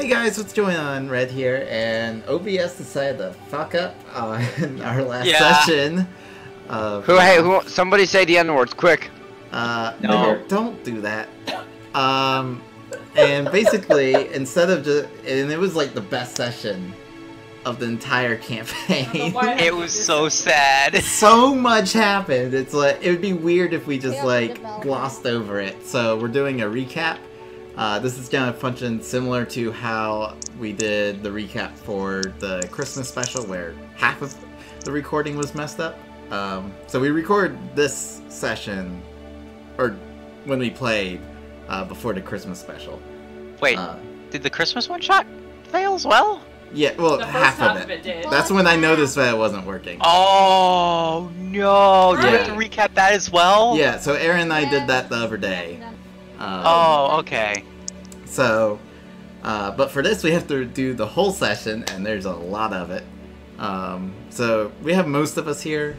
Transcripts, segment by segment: Hey guys, what's going on? Red here, and OBS decided to fuck up in our last session. Hey, somebody say the N-words, quick. No, don't do that. And basically, instead of just, and it was like the best session of the entire campaign. It was so sad. So much happened. It's like, it would be weird if we just like glossed over it. So we're doing a recap. This is going to function similar to how we did the recap for the Christmas special, where half of the recording was messed up. So we record this session, or when we played, before the Christmas special. Wait, did the Christmas one shot fail as well? Yeah, well, half of it did. That's when I noticed that it wasn't working. Oh, no. Did we have to recap that as well? Yeah, so Aaron and I did that the other day. Okay. So, but for this we have to do the whole session, and there's a lot of it. So we have most of us here.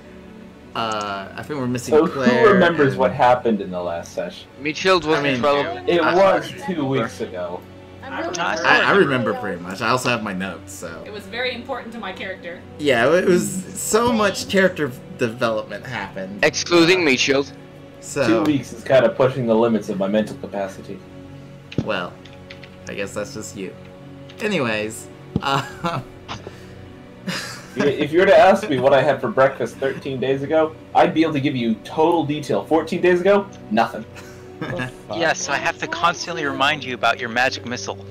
I think we're missing Claire. Who remembers what happened in the last session? Meatshield was in trouble. It was 2 weeks ago. I remember pretty much. I also have my notes, so. It was very important to my character. Yeah, it was so much character development happened. Excluding Meatshield. So, 2 weeks is kind of pushing the limits of my mental capacity. Well, I guess that's just you. Anyways, if you were to ask me what I had for breakfast 13 days ago, I'd be able to give you total detail. 14 days ago, nothing. Yes, I have to constantly remind you about your magic missile.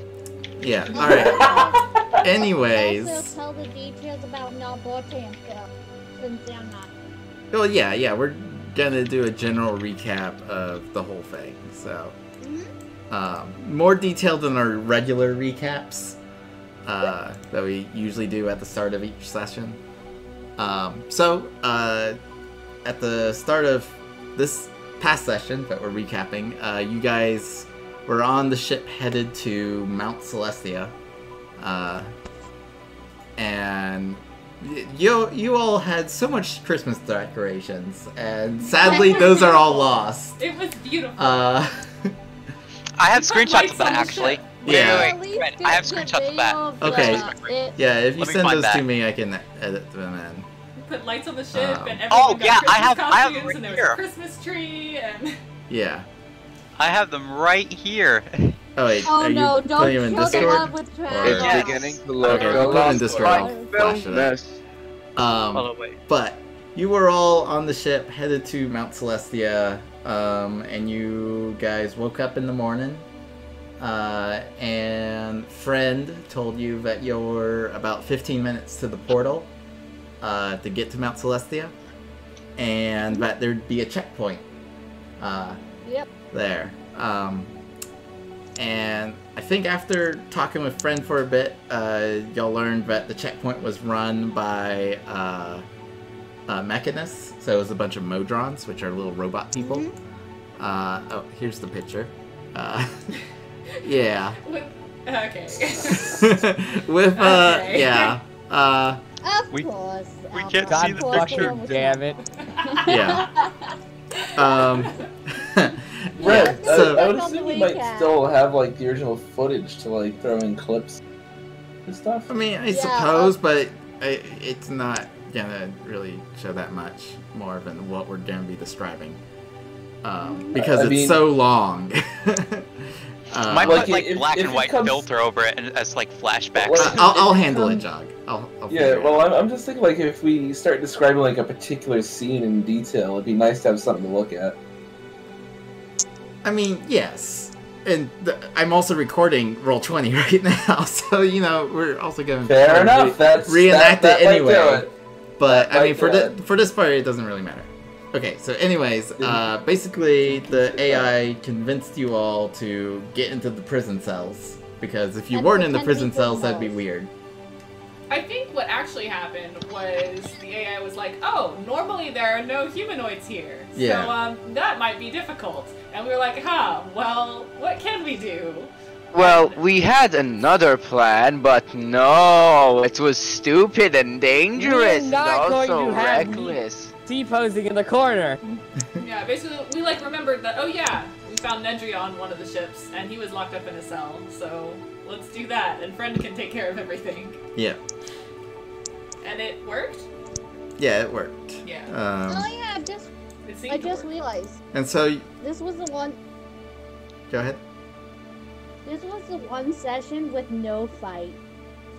Yeah, alright. Anyways. Also tell the details about Narburtte and Phil, since they're not. Well, yeah, we're gonna do a general recap of the whole thing, so more detailed than our regular recaps that we usually do at the start of each session. So at the start of this past session that we're recapping, you guys were on the ship headed to Mount Celestia, and you all had so much Christmas decorations, and sadly those are all lost. It was beautiful. I have screenshots of that, actually. Yeah. Wait, I have screenshots of that. Okay. Yeah, if you send those to me, I can edit them in. Put lights on the ship, and everything. Oh yeah, I have them right here. And there was a Christmas tree, and. Yeah. I have them right here. Oh, wait, oh no, don't put in Discord? It's beginning to look in Discord. But you were all on the ship headed to Mount Celestia, and you guys woke up in the morning, and friend told you that you're about 15 minutes to the portal to get to Mount Celestia, and that there'd be a checkpoint there. And I think after talking with friend for a bit, y'all learned that the checkpoint was run by Mechanus. So it was a bunch of Modrons, which are little robot people. Mm-hmm. Oh, here's the picture. Yeah. Okay. With okay. Yeah. Of course. We can't see the picture. Damn it. Yeah. Red, yeah, so I would assume we might still have like the original footage to like throw in clips and stuff. I mean, I suppose, but it's not gonna really show that much more than what we're gonna be describing, because it's so long. Might put like black and white filter over it, and it's like flashbacks. I'll handle it, Jog. Yeah, well, I'm just thinking like if we start describing like a particular scene in detail, it'd be nice to have something to look at. I mean, yes, and I'm also recording Roll20 right now, so you know we're also going to reenact it anyway. But I mean, for this part, it doesn't really matter. Okay, so anyways, basically the AI convinced you all to get into the prison cells, because if you weren't in the prison cells, that'd be weird. I think what actually happened was the AI was like, oh, normally there are no humanoids here, so that might be difficult. And we were like, huh, well, what can we do? Well, we had another plan, but no, it was stupid and dangerous and also reckless. T-posing in the corner. Yeah, basically, we like remembered that, oh yeah, found Nedry on one of the ships, and he was locked up in a cell, so let's do that, and Friend can take care of everything. Yeah. And it worked? Yeah, it worked. Yeah. Oh yeah, I just realized. And so... This was the one... Go ahead. This was the one session with no fight.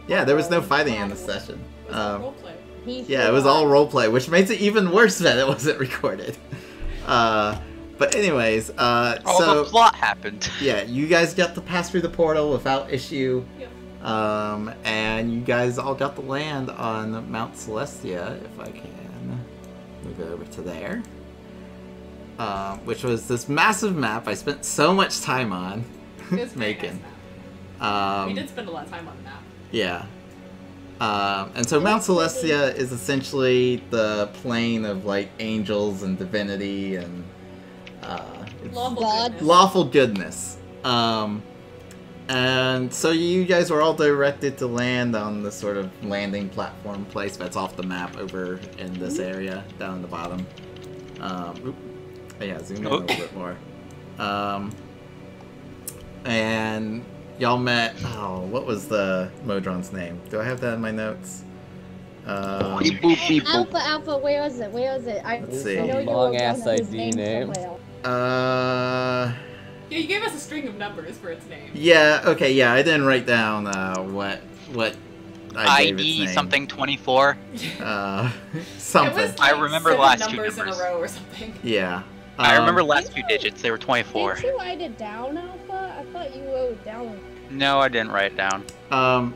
Yeah, there was no fighting in the session. It was all roleplay. Yeah, it was all roleplay, which makes it even worse that it wasn't recorded. But anyways, so the plot happened. Yeah, you guys got to pass through the portal without issue. Yep. And you guys all got to land on Mount Celestia, if I can move it over to there. Which was this massive map I spent so much time on. It's making. We did spend a lot of time on the map. Yeah. And so Mount Celestia is essentially the plane of, like, angels and divinity and lawful goodness. And so you guys were all directed to land on the sort of landing platform place that's off the map over in this area down in the bottom. Yeah, zoom in a little bit more. And y'all met... Oh, what was the Modron's name? Do I have that in my notes? Beep, boop, beep, boop. Alpha, where was it? Let's see. Long-ass ID name. Yeah, you gave us a string of numbers for its name. Yeah, okay, yeah, I didn't write down what I gave its name. ID something 24? Something. It was like I remember last numbers in a row or something. Yeah. I remember last few digits, they were 24. Did you write it down, Alpha? I thought you wrote it down. No, I didn't write it down.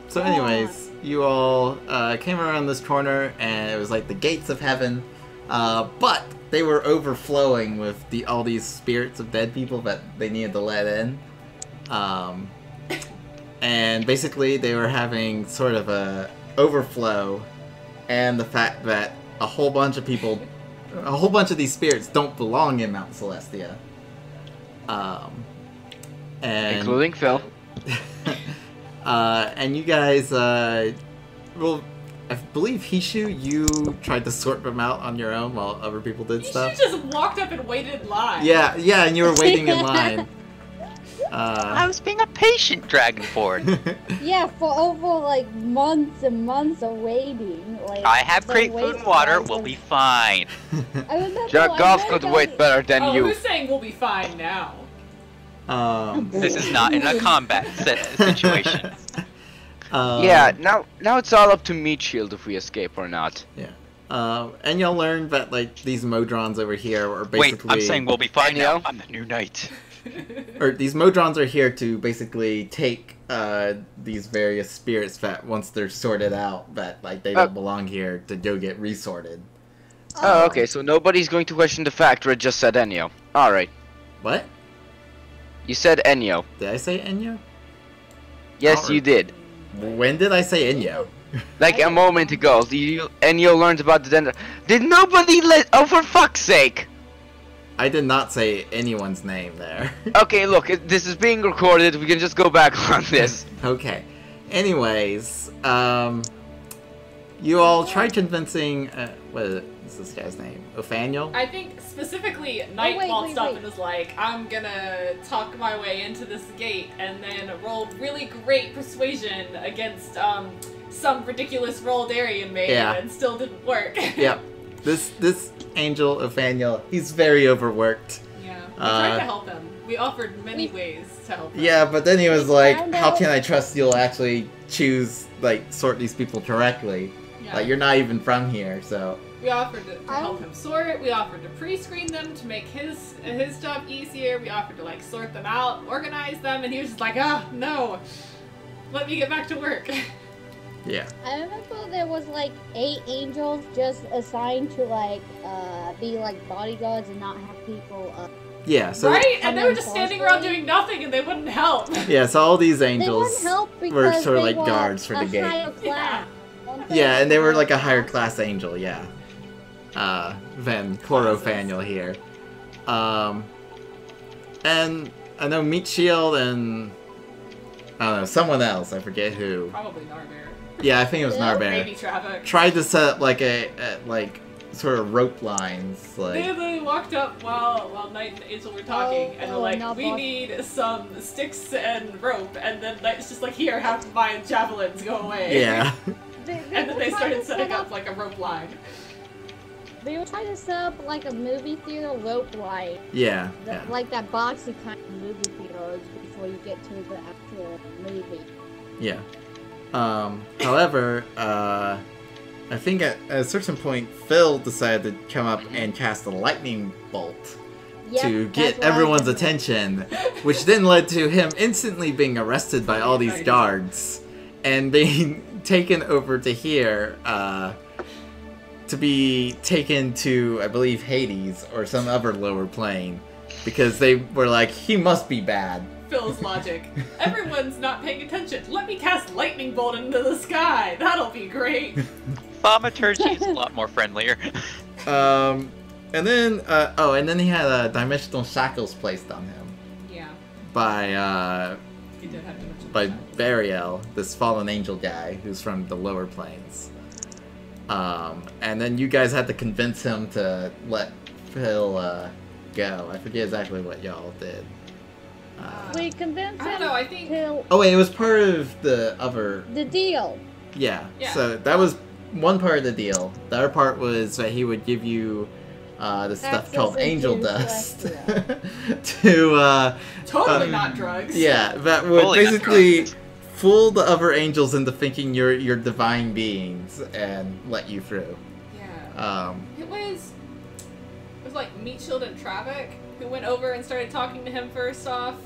So anyways, you all came around this corner, and it was like the gates of heaven, but they were overflowing with all these spirits of dead people that they needed to let in. And basically, they were having sort of a overflow, and the fact that a whole bunch of people... A whole bunch of these spirits don't belong in Mount Celestia. Including Phil. And you guys, well, I believe Hishu, you tried to sort them out on your own while other people did stuff. Hishu just walked up and waited in line. Yeah, yeah, and you were waiting in line. I was being a patient dragonborn. Yeah, for over like months and months of waiting. Like, I have great food and water. We'll be fine. Jack Goff could wait better than you. Who's saying we'll be fine now? This is not in a combat situation. Yeah, now it's all up to Meatshield if we escape or not. Yeah. And you'll learn that like these Modrons over here are basically. Wait, I'm saying we'll be fine now. I'm the new knight. Or these Modrons are here to basically take these various spirits that once they're sorted out, that like they don't belong here, to go get resorted. Oh, okay. So nobody's going to question the fact Red just said Enyo. All right. What? You said Enyo. Did I say Enyo? Yes, you did. When did I say Enyo? Like a moment ago. Enyo learned about the Dendro. Did nobody let? Oh, for fuck's sake! I did not say anyone's name there. Okay, look, this is being recorded. We can just go back on this. Okay. Anyways, you all tried convincing, what is this guy's name? Ophaniel? I think specifically Knight waltzed up and was like, I'm gonna talk my way into this gate, and then rolled really great persuasion against some ridiculous rolled Aryan maid and still didn't work. Yep. This angel Ophaniel, he's very overworked. Yeah, we tried to help him. We offered many ways to help him. Yeah, but then he was like, "How can I trust you'll actually choose like sort these people correctly? Yeah. Like you're not even from here, so." We offered to help him sort. We offered to pre-screen them to make his job easier. We offered to like sort them out, organize them, and he was just like, "Ah, no, let me get back to work." Yeah. I remember there was like 8 angels just assigned to like be like bodyguards and not have people up. Yeah, so right, and they were just standing around doing nothing and they wouldn't help. Yeah, so all these angels were sort of like guards for the game. Yeah, and they were like a higher class angel, yeah. Than Chlorophaniel here. And I know Meatshield and I don't know, someone else, I forget who. Probably Narburtte. Yeah, I think it was Narburtte. Maybe Travok. Tried to set up like a like sort of rope lines. Like they literally walked up while Knight and Angel were talking, and were like, "We need some sticks and rope." And then Knight's just like, "Here, have my javelins, go away." Yeah. And then they started setting up like a rope line. They were trying to set up like a movie theater rope line. Yeah. Like that boxy kind of movie theater before you get to the actual movie. Yeah. However, I think at a certain point, Phil decided to come up and cast a lightning bolt to get everyone's attention, which then led to him instantly being arrested by all these guards and being taken over to here to be taken to, I believe, Hades or some other lower plane because they were like, he must be bad. Phil's logic. Everyone's not paying attention. Let me cast lightning bolt into the sky. That'll be great. Thaumaturgy is a lot more friendlier. And then, and then he had dimensional shackles placed on him. Yeah. By, he did have dimensional shackles. Bariel, this fallen angel guy who's from the lower planes. And then you guys had to convince him to let Phil, go. I forget exactly what y'all did. We convinced him. I don't know, I think... Oh wait, it was part of the other... The deal. Yeah, yeah, so that was one part of the deal. The other part was that he would give you this stuff called angel dust. To, Totally not drugs. Yeah, that would basically fool the other angels into thinking you're divine beings and let you through. Yeah. It was like Meatshield and Travok. Who went over and started talking to him first off,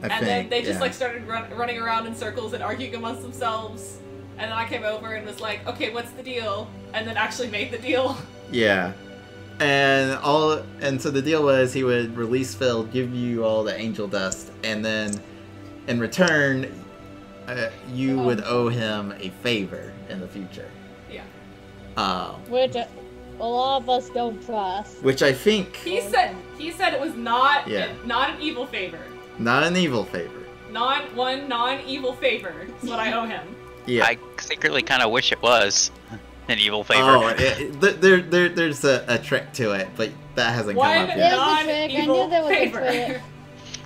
then they just like started running around in circles and arguing amongst themselves, and then I came over and was like, okay, what's the deal? And then actually made the deal. Yeah, and so the deal was he would release Phil, give you all the angel dust, and then in return you would owe him a favor in the future. Yeah. A lot of us don't trust. Which I think he said it was not not an evil favor. Not an evil favor. Non-evil favor is what I owe him. Yeah. I secretly kind of wish it was an evil favor. Oh, there's a trick to it, but that hasn't come up yet. Non-evil favor.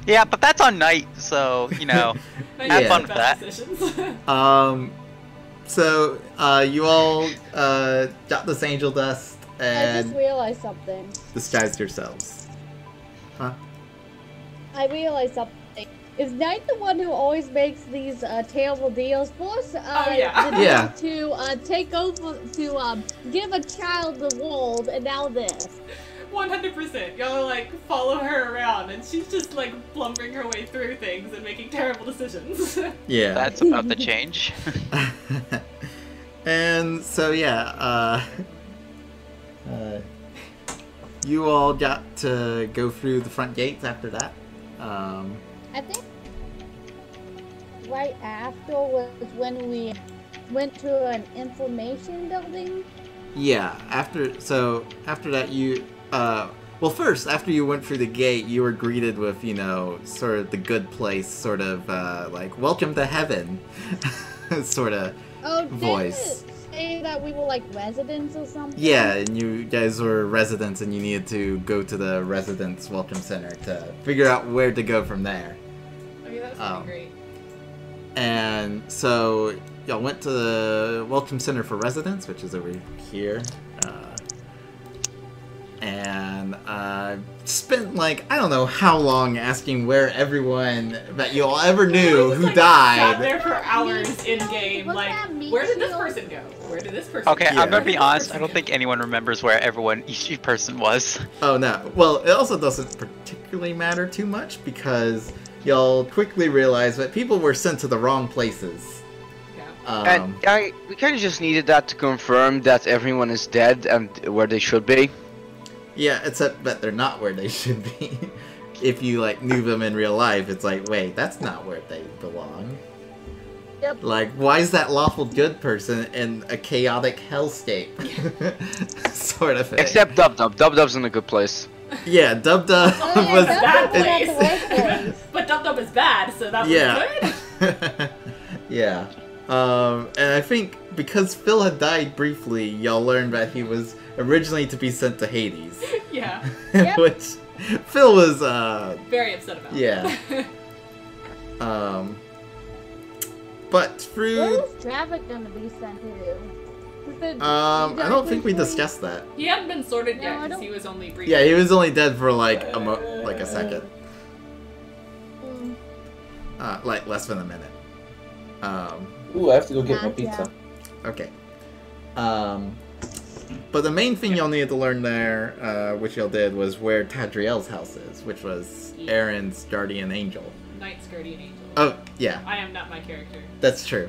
Yeah, but that's on Knight, so you know, have fun with that. Decisions. So you all got this angel dust. And I just realized something. Disguised yourselves. Huh? I realized something. Is Knight the one who always makes these terrible deals? Force to take over, to give a child the world, and now this. 100%. Y'all like follow her around, and she's just like blundering her way through things and making terrible decisions. Yeah. That's about the change. And so yeah. You all got to go through the front gates after that. I think right after was when we went to an information building. Yeah, after that you, first, after you went through the gate, you were greeted with, you know, sort of the good place, sort of, like, welcome to heaven, sort of voice. That we were like residents or something? Yeah, and you guys were residents and you needed to go to the residents welcome center to figure out where to go from there. Okay, that was pretty great. And so y'all went to the welcome center for residents, which is over here. Spent like, I don't know how long asking where everyone that you all ever knew who died. Sat there for hours in game, like, where did this person go? Where did this person go? Okay, I'm gonna be honest, I don't think anyone remembers where each person was. Oh no, well, it also doesn't particularly matter too much because y'all quickly realize that people were sent to the wrong places. We kind of just needed that to confirm that everyone is dead and where they should be. Yeah, except that they're not where they should be. If you, like, knew them in real life, it's like, wait, that's not where they belong. Yep. Like, why is that lawful good person in a chaotic hellscape? Sort of thing. Except Dub-Dub. Dub-Dub's in a good place. Yeah, Dub-Dub was... Dub-Dub place. But Dub-Dub is bad, so that was good. Yeah. And I think because Phil had died briefly, y'all learned that he was... originally to be sent to Hades. Yeah. Yep. Which Phil was very upset about. Yeah. But through... Where is Travok going to be sent to? I don't think we discussed that. He hadn't been sorted yet because he was only briefly. Yeah, he was only dead for like a second. Like less than a minute. Ooh, I have to go get my pizza. Okay. But the main thing y'all needed to learn there, which y'all did, was where Tadriel's house is, which was Aaron's guardian angel. Knight's guardian angel. Oh, yeah. I am not my character. That's true.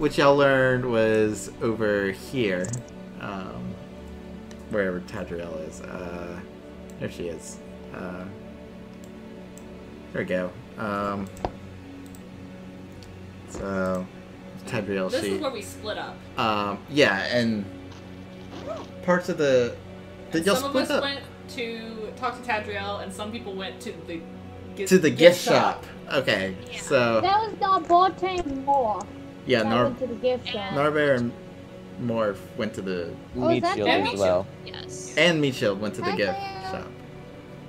Which y'all learned was over here, wherever Tadriel is. There she is. There we go. So, Tadriel, this is where we split up. Yeah, and parts of the... Did y'all split up? Some of us went to talk to Tadriel, and some people went to the... gift shop. Okay, yeah. So... That was Narburtte and Morph. Yeah, Narburtte and Morph went to the... Meatshield as well. Yes. And Meatshield went to the gift shop.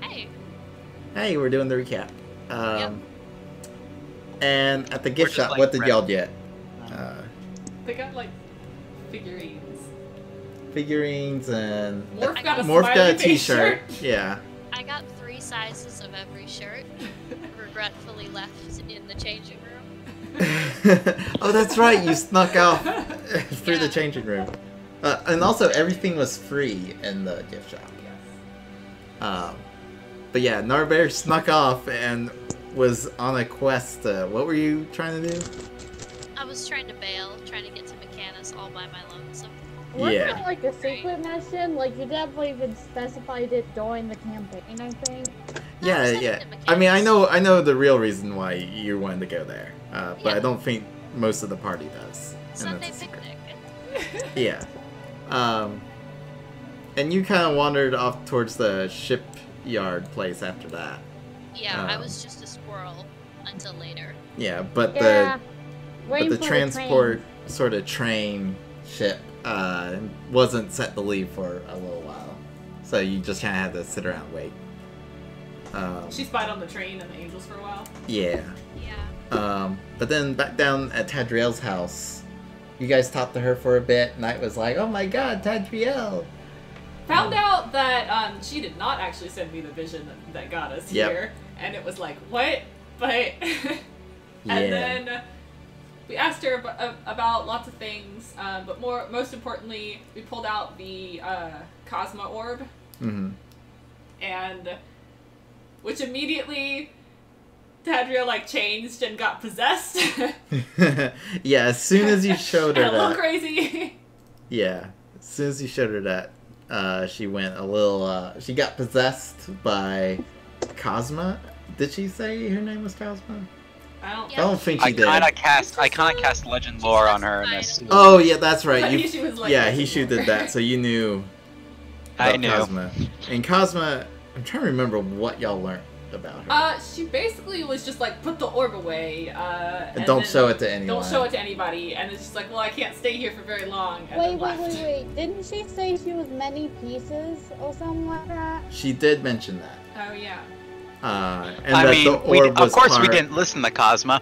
Hey. Hey, we're doing the recap. Yep. And at the gift shop, like, what did y'all get? They got, like, figurines. Figurines and... Morph got a t-shirt. Yeah. I got 3 sizes of every shirt, regretfully left in the changing room. Oh, that's right, you snuck out through the changing room. And also, everything was free in the gift shop. Yes. But yeah, Narburtte snuck off and was on a quest to... What were you trying to do? I was trying to bail, trying to get to Mechanus all by my lonesome. Wasn't it like a secret mission? Like, you definitely even specified it during the campaign, I think. Yeah, yeah. I mean, I know the real reason why you wanted to go there, but I don't think most of the party does. Sunday picnic. Yeah. And you kind of wandered off towards the shipyard place after that. Yeah, I was just a squirrel until later. Yeah, but the transport sort of train ship wasn't set to leave for a little while, so you just kind of had to sit around and wait. She spied on the train and the angels for a while. Yeah. Yeah. But then back down at Tadriel's house, you guys talked to her for a bit. Knight was like, "Oh my God, Tadriel!" Found out that she did not actually send me the vision that got us here, and it was like, "What?" But and then. We asked her about lots of things, but most importantly, we pulled out the Cosma orb, which immediately Tadriel changed and got possessed. Yeah, as soon as you showed her that, a little crazy. Yeah, as soon as you showed her that, she went a little. She got possessed by Cosma. Did she say her name was Cosma? I don't think she did. I kind of cast Legend Lore on her in this. Oh yeah, that's right. Hishu did that, so you knew about Cosma. And Cosma, I'm trying to remember what y'all learned about her. She basically was just like, put the orb away. And don't show it to anyone. Don't show it to anybody. And it's just like, well, I can't stay here for very long. And wait. Didn't she say she was many pieces or something like that? She did mention that. Oh yeah. And I mean, of course we didn't listen to Cosma.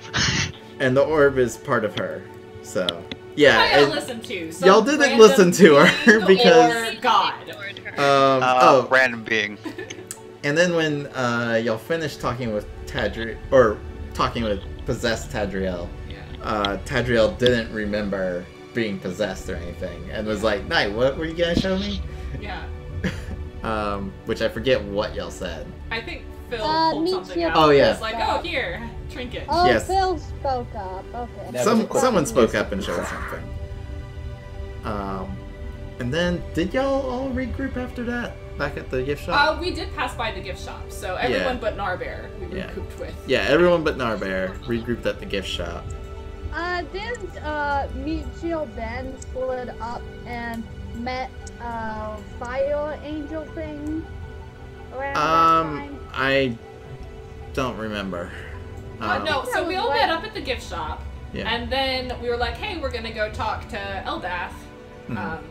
And the orb is part of her, so yeah. Y'all didn't listen to her because God. Random being. And then when y'all finished talking with Tadriel, or talking with possessed Tadriel, Tadriel didn't remember being possessed or anything, and was like, "Night, what were you gonna show me?" Yeah. Which I forget what y'all said. I think. Phil pulled something out. Oh yeah. It's like, oh here, trinket. Oh, yes. Phil spoke up. Okay. Someone spoke up and showed something. And then did y'all all regroup after that? Back at the gift shop. We did pass by the gift shop, so everyone but Narburtte we regrouped with. Yeah, everyone but Narburtte regrouped at the gift shop. Didn't Meatshield Ben split up and met Fire Angel thing? I don't remember. No, so we all met up at the gift shop, and then we were like, hey, we're gonna go talk to Eldath, Mm-hmm.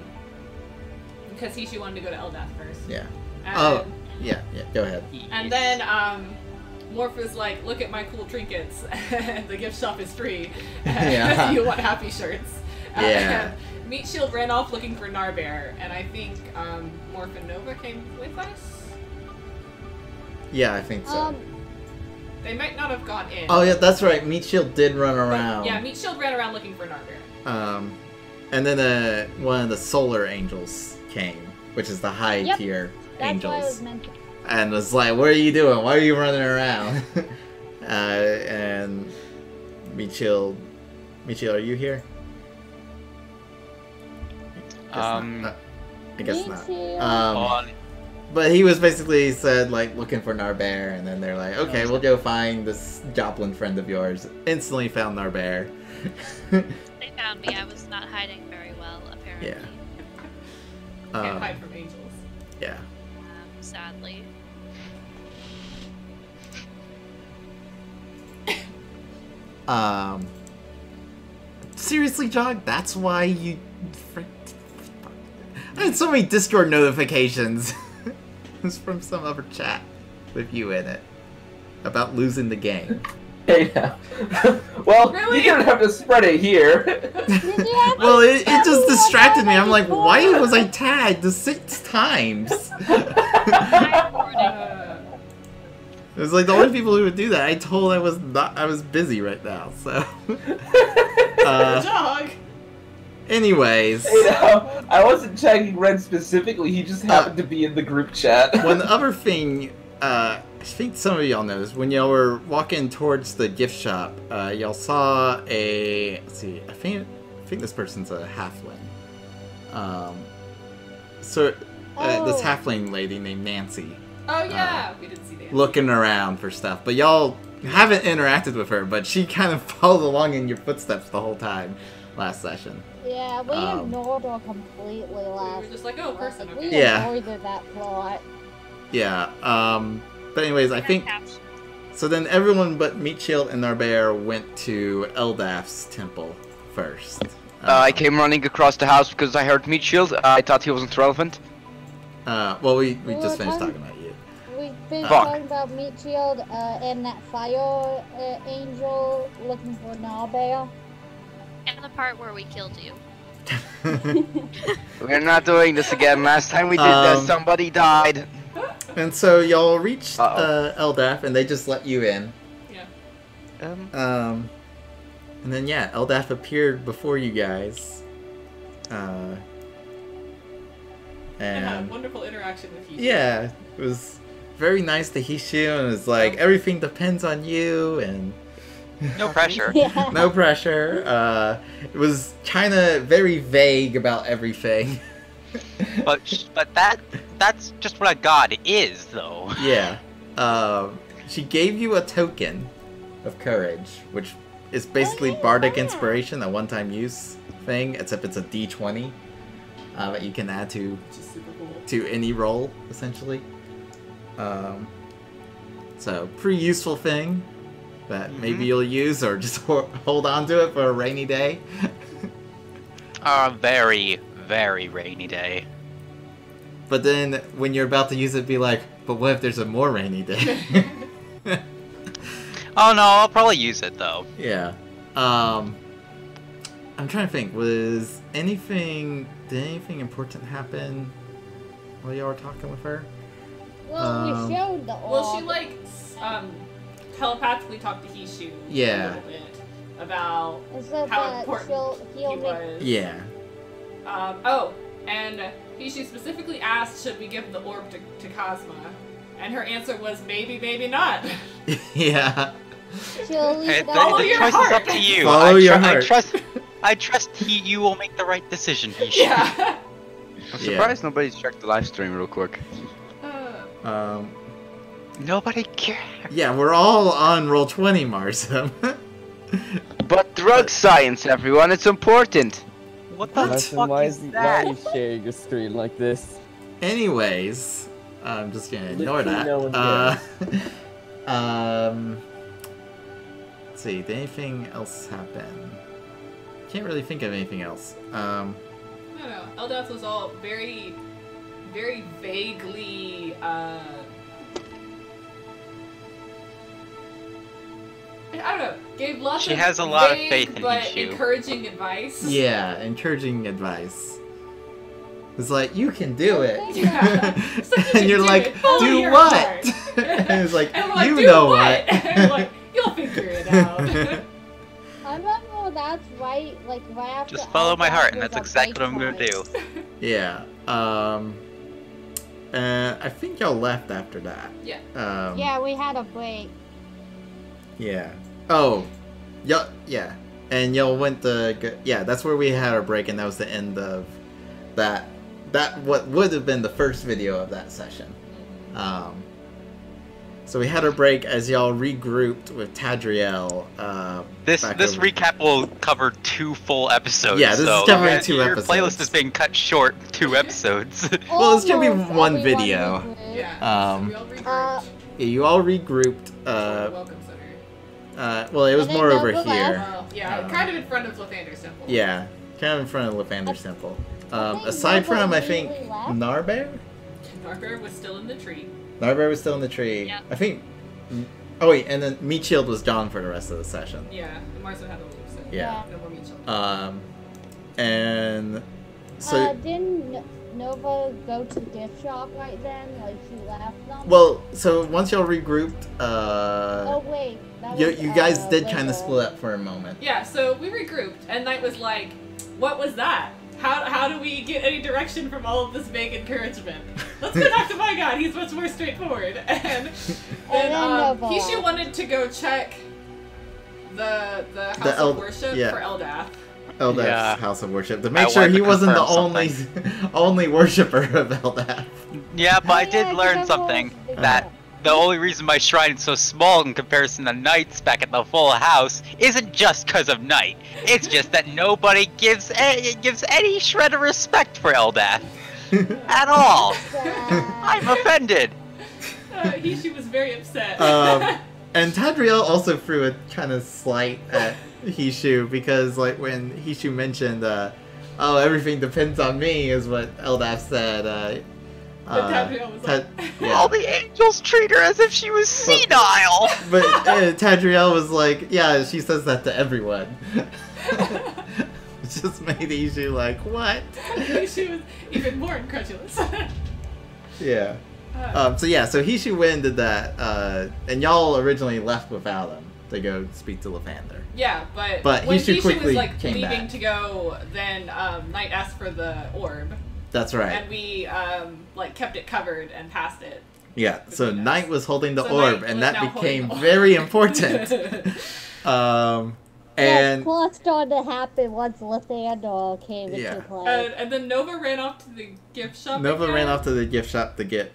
Because Hishu wanted to go to Eldath first. Yeah. And go ahead. And then Morph is like, look at my cool trinkets, and the gift shop is free. Yeah. You want happy shirts. Yeah. Meatshield ran off looking for Narbear, and I think Morph and Nova came with us? Yeah, I think so. They might not have gone in. Oh yeah, that's right. Meatshield did run around. Yeah, Meatshield ran around looking for Narbear. And then one of the solar angels came, which is the high tier angels. That's what I was meant to. And was like, what are you doing? Why are you running around? And Meatshield, are you here? I guess not. But he was basically said, like, looking for Narbear, and then they're like, okay, we'll go find this Joplin friend of yours. Instantly found Narbear. They found me. I was not hiding very well, apparently. Yeah. Can't hide from angels. Yeah. Sadly. Seriously, Jog, that's why you... I had so many Discord notifications. It's from some other chat with you in it about losing the game. Yeah. Well, really? You don't have to spread it here. Well, it just distracted me. I'm like, why was I tagged 6 times? It was like the only people who would do that. I told I was busy right now, so. Jog. Anyways, I wasn't checking Red specifically. He just happened to be in the group chat. One other thing, I think some of y'all noticed when y'all were walking towards the gift shop, y'all saw a. Let's see, I think this person's a halfling. This halfling lady named Nancy. Oh yeah, we did see Nancy. Looking around for stuff, but y'all haven't interacted with her. But she kind of followed along in your footsteps the whole time last session. Yeah, we ignored her completely last. We were just like, oh, person. Okay. We ignored that plot. Yeah. But anyways, I think. So then everyone but Meatshield and Narbear went to Eldath's temple first. I came running across the house because I heard Meatshield. I thought he wasn't relevant. Well, we just finished talking about you. We've been talking about Meatshield and that fire angel looking for Narbear. And the part where we killed you. We're not doing this again. Last time we did this, somebody died. And so y'all reached Eldath, and they just let you in. Yeah. And then Eldath appeared before you guys. And had a wonderful interaction with Hishu. Yeah, it was very nice to Hishu, and it was like everything depends on you, and. No pressure. Yeah. No pressure. It was kind of very vague about everything. but that's just what a god is, though. Yeah. She gave you a token of courage, which is basically bardic inspiration, a one-time use thing, except it's a d20 that you can add to any roll, essentially. So pretty useful thing. That maybe you'll use, or just hold on to it for a rainy day. A very, very rainy day. But then, when you're about to use it, be like, but what if there's a more rainy day? Oh no, I'll probably use it though. Yeah. I'm trying to think. Did anything important happen while y'all were talking with her? Well, we showed the orb. Well, she telepathically talked to Hishu a little bit about how important he was. Yeah. And Hishu specifically asked, should we give the orb to Cosma? And her answer was, maybe, maybe not. Yeah. Follow your choice is up to you. Follow your heart. I trust you will make the right decision, Hishu. Yeah. I'm surprised nobody's checked the live stream real quick. Nobody cares. Yeah, we're all on roll 20, Marsum. But drug science, everyone, it's important. What the fuck is that? Why are you sharing your screen like this? Anyways, I'm just gonna ignore that. No one let's see, did anything else happen? Can't really think of anything else. No. Eldath was all very, very vaguely, I don't know. Gave lots of vague but encouraging advice. Yeah, encouraging advice. It's like, you can do it. Yeah. Like, and you're like, do what? And it's like, you know what? And like, you'll figure it out. I remember that's right, like, right after. Just follow my heart, and that's exactly what I'm going to do. Yeah. I think y'all left after that. Yeah. Yeah, we had a break. Yeah. Oh. Yeah. And y'all went to... Yeah, that's where we had our break, and that was the end of that... what would have been the first video of that session. So we had a break as y'all regrouped with Tadriel. This recap will cover 2 full episodes. Yeah, this is definitely 2 episodes. Your playlist is being cut short 2 episodes. Well, it's gonna be 1 video. Yeah. So we all regrouped. You all regrouped. Welcome Center. Well, it was more over here. Oh, yeah, kind of in front of Lathander's temple. Yeah, kind of in front of Lathander's temple. Aside from, I think, Narburtte? Narburtte was still in the tree. Narburtte was still in the tree. Yeah. I think... Oh, wait, and then Meatshield was gone for the rest of the session. Yeah, and Marzo had a little set. Yeah. No more Meatshield. And... So... didn't Nova go to the gift shop right then? Like, she left them? Well, so once y'all regrouped, Oh, wait. You guys did kind of split up for a moment. Yeah, so we regrouped, and Knight was like, what was that? How do we get any direction from all of this vague encouragement? Let's go talk to my god, he's much more straightforward. And then Hishu wanted to go check the House of Worship for Eldath. Eldath's House of Worship, to make sure he wasn't the only worshiper of Eldath. Yeah, but I did learn something, that the only reason my shrine is so small in comparison to Knight's back at the full house isn't just because of Knight. It's just that nobody gives any shred of respect for Eldath. At all. I'm offended. Hishu was very upset. And Tadriel also threw a kind of slight at Hishu, because like when Hishu mentioned, oh, everything depends on me, is what Eldath said. All the angels treat her as if she was senile! But Tadriel was like, yeah, she says that to everyone. It just made Hishu like, what? Hishu was even more incredulous. Yeah. So Hishu went and did that, and y'all originally left without him to go speak to Lathander. Yeah, but when Hishu was like leaving back to go, then Knight asked for the orb. That's right. And we like kept it covered and passed it. Yeah. So Knight was holding the orb, and that became very important. And what started to happen once Lathander came into play. And then Nova ran off to the gift shop. To get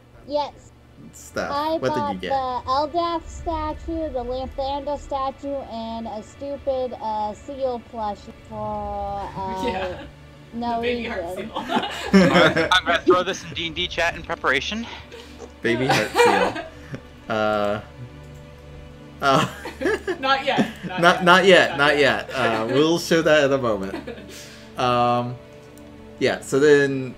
stuff. What did you get? The Eldath statue, the Lathander statue, and a stupid seal plushie for. No, baby heart seal. I'm gonna throw this in D&D chat in preparation. Baby heart seal. Not yet. Not yet. We'll show that in a moment. Yeah. So then.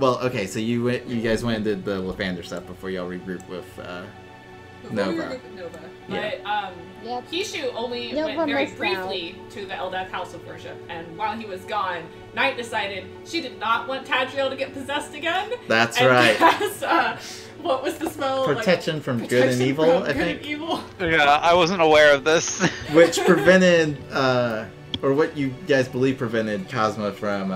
Well, okay. So you guys went and did the Lathander stuff before y'all regrouped with Nova. But Hishu only went very briefly to the Eldath House of Worship, and while he was gone, Knight decided she did not want Tadriel to get possessed again. That's right. Cast, what was the spell? Protection from good and evil, I think. Yeah, I wasn't aware of this. Which prevented, or what you guys believe prevented Cosma from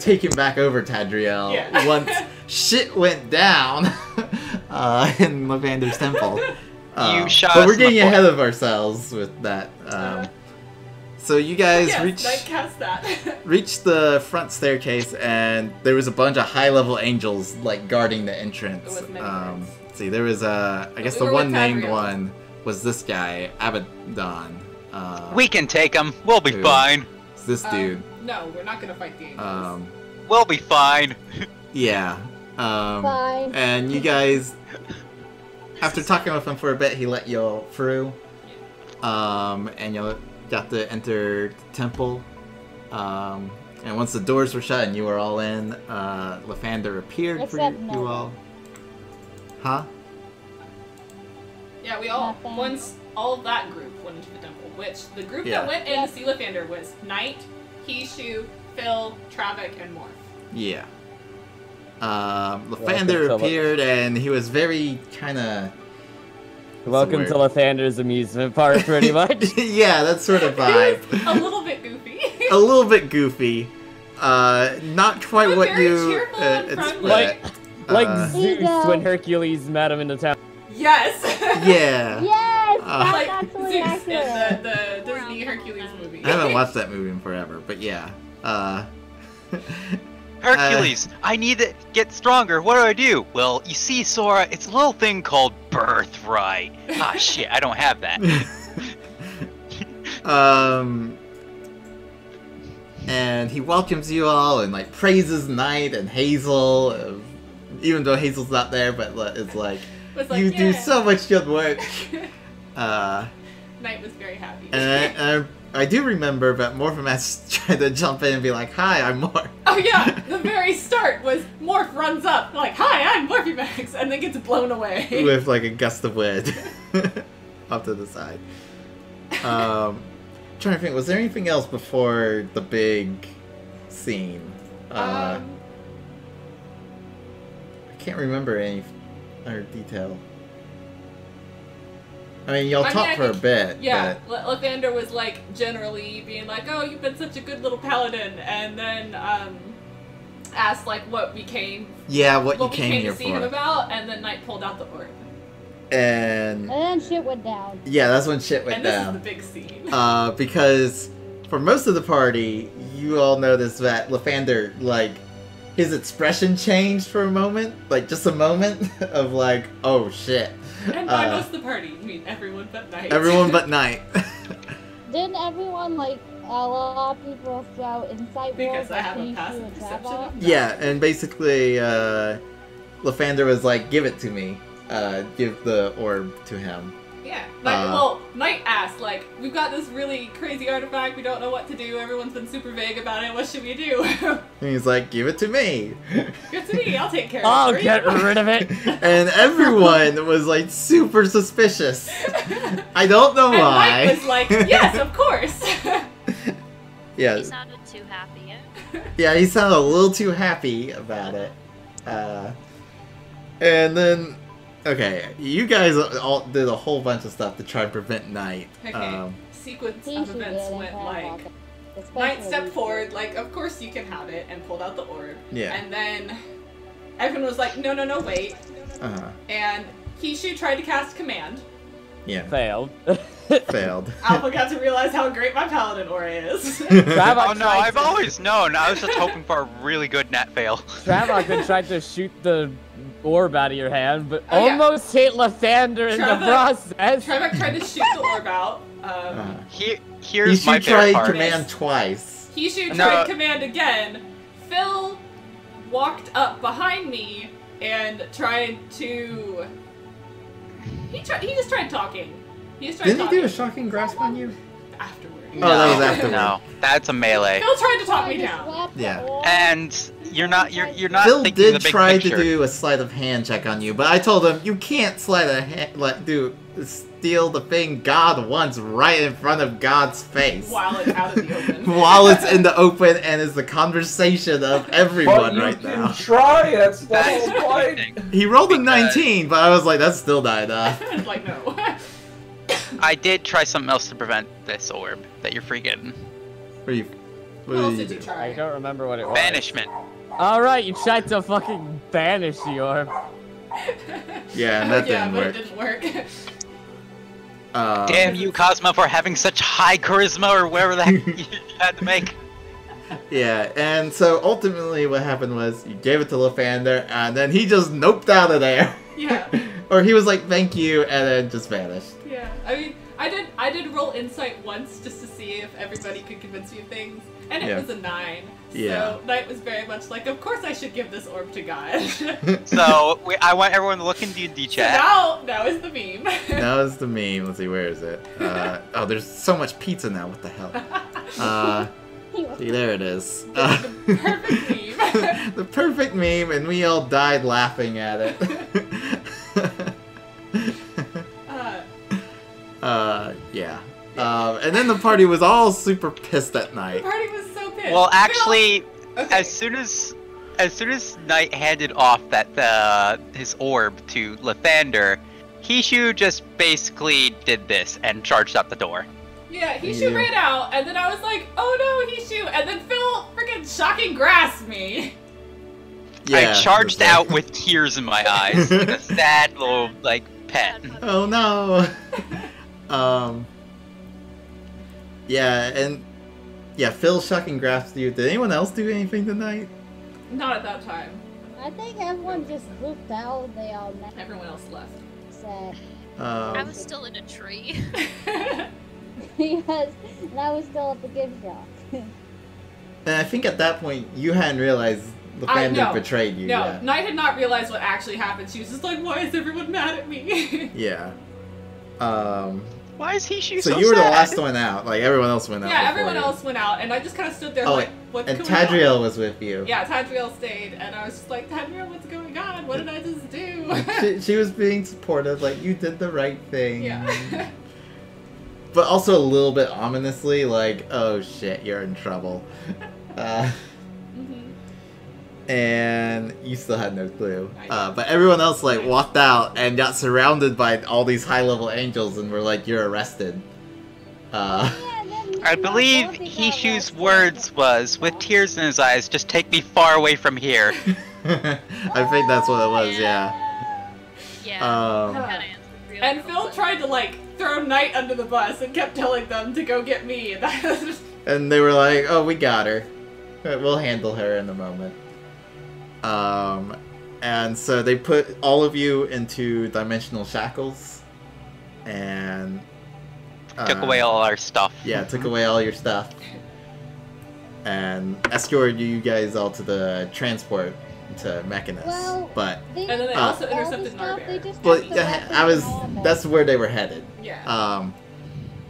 taking back over Tadriel once shit went down in Lavander's temple. But we're getting ahead of ourselves with that. So you guys reached the front staircase, and there was a bunch of high-level angels like guarding the entrance. There was a. I guess the one named one was this guy, Abaddon. We can take him. We'll be fine. It's this dude. No, we're not gonna fight the angels. We'll be fine. Yeah. Fine. And you guys. After talking with him for a bit, he let y'all through, and y'all got to enter the temple. And once the doors were shut and you were all in, Lathander appeared for you all. Huh? Yeah, we all, once all of that group went into the temple, which the group that went in to see Lathander was Knight, Hishu, Phil, Travok, and Morph. Yeah. Lathander appeared and he was very kind of... Welcome to Lathander's amusement park, pretty much. Yeah, that's sort of vibe. A little bit goofy. A little bit goofy. Not quite what you expect. Like Zeus when Hercules met him in the town. Yes. Yeah. Yes. Like Zeus in the Disney Hercules movie. I haven't watched that movie in forever, but yeah. Hercules, I need to get stronger. What do I do? Well, you see, Sora, it's a little thing called birthright. Ah, shit, I don't have that. And he welcomes you all and like praises Knight and Hazel, even though Hazel's not there, but it's like, you do so much good work. Knight was very happy. And I do remember, but Morphumax tried to jump in and be like, "Hi, I'm Morph." Oh yeah, the very start was Morph runs up like, "Hi, I'm Morphumax," and then gets blown away with like a gust of wind off to the side. Trying to think, was there anything else before the big scene? I can't remember any other detail. I mean, y'all talked for a bit. Yeah, but... Lathander was, like, generally being like, oh, you've been such a good little paladin, and then asked, like, what we came... Yeah, what you came here for. What we came to see him about, and then Knight pulled out the orb. And... And shit went down. Yeah, that's when shit went down. And this is the big scene. Because for most of the party, you all noticed that Lathander, like, his expression changed for a moment. Like, just a moment of, like, oh, shit. And by most of the party, I mean everyone but Knight. Everyone but Knight. Didn't everyone, like, a lot of people throw insight because I have a passive perception? Yeah, and basically, Lathander was like, give it to me. Give the orb to him. Yeah. Well, Knight asked, like, we've got this really crazy artifact, we don't know what to do, everyone's been super vague about it, what should we do? And he's like, give it to me. Give it to me, I'll take care of it. I'll get rid of it. And everyone was, like, super suspicious. I don't know why. Knight was like, yes, of course. Yeah. He sounded too happy. Yeah, he sounded a little too happy about it. And then... Okay, you guys all did a whole bunch of stuff to try and prevent Knight. Okay, sequence of events went like... Knight stepped forward, like, of course you can have it, and pulled out the orb. Yeah. And then everyone was like, no, no, no, wait. Uh-huh. And Hishu tried to cast Command. Yeah. Failed. Failed. I forgot to realize how great my Paladin aura is. Oh no, I've always known. I was just hoping for a really good nat fail. Travok then tried to shoot the orb out of your hand, but almost hit Lathander in the process. Travok tried to shoot the orb out. Here's my favorite part. Hishu tried Command twice. Hishu tried Command again. Phil walked up behind me and tried to... He just tried talking. Didn't he do a shocking grasp on you? Afterward. No, oh, that was afterward. No, that's a melee. Phil tried to talk me down. Yeah. And you're not Phil thinking the big picture. Phil did try to do a sleight of hand check on you, but I told him, you can't steal the thing God wants right in front of God's face. While it's out in the open. While it's in the open and is the conversation of everyone right now. You can try, that's the whole point. He rolled a 19, but I was like, that's still not enough. I was like, no. I did try something else to prevent this orb that you're freaking. What else did you try? I don't remember what it was. Banishment. Alright, you tried to fucking banish the orb. Yeah, and that didn't work. It didn't work. Damn you, Cosma, for having such high charisma or whatever the heck you had to make. Yeah, and so ultimately what happened was you gave it to Lathander, and then he just noped out of there. Yeah. Or he was like, thank you, and then just vanished. Yeah, I mean, I did roll insight once just to see if everybody could convince me of things, and it was a 9. Yeah. So Knight was very much like, of course I should give this orb to God. So I want everyone to look in D&D chat. So now is the meme. Now is the meme. Let's see, where is it? Oh, there's so much pizza now. What the hell? See, there it is. The perfect meme. The perfect meme, and we all died laughing at it. Yeah. And then the party was all super pissed that night. The party was so pissed. Well, actually, okay. As soon as Knight handed off that his orb to Lathander, Hishu just basically did this and charged up the door. Yeah, Hishu ran out, and then I was like, oh no, Hishu, and then Phil freaking shocking grassed me. Yeah, I charged out with tears in my eyes, like a sad little, like, pet. Oh no. Yeah, and, yeah, Phil shocking grasped you. Did anyone else do anything tonight? Not at that time. I think everyone just looked out, they all left. Everyone else left. Sad. I was still in a tree. Yes, and I was still at the gift shop. And I think at that point, you hadn't realized Lathander betrayed you. No, yet. Knight had not realized what actually happened. She was just like, why is everyone mad at me? Yeah. Why is Hishu so sad? So you were the last one out. Like, everyone else went out. Yeah, everyone else went out. And I just kind of stood there like, what's going on? And Tadriel was with you. Yeah, Tadriel stayed. And I was just like, Tadriel, what's going on? What did I just do? she was being supportive. Like, you did the right thing. Yeah. But also a little bit ominously, like, oh shit, you're in trouble. And you still had no clue. But everyone else, like, walked out and got surrounded by all these high-level angels and were like, you're arrested. I believe Hishu's words was, with tears in his eyes, just take me far away from here. I think that's what it was, yeah. Yeah. And Phil tried to, like, throw Knight under the bus and kept telling them to go get me. And they were like, oh, we got her. We'll handle her in a moment. And so they put all of you into dimensional shackles. And... took away all our stuff. Yeah, took away all your stuff. And escorted you guys all to the transport to Mechanus, and then they also intercepted Narburtte. That's where they were headed. Yeah.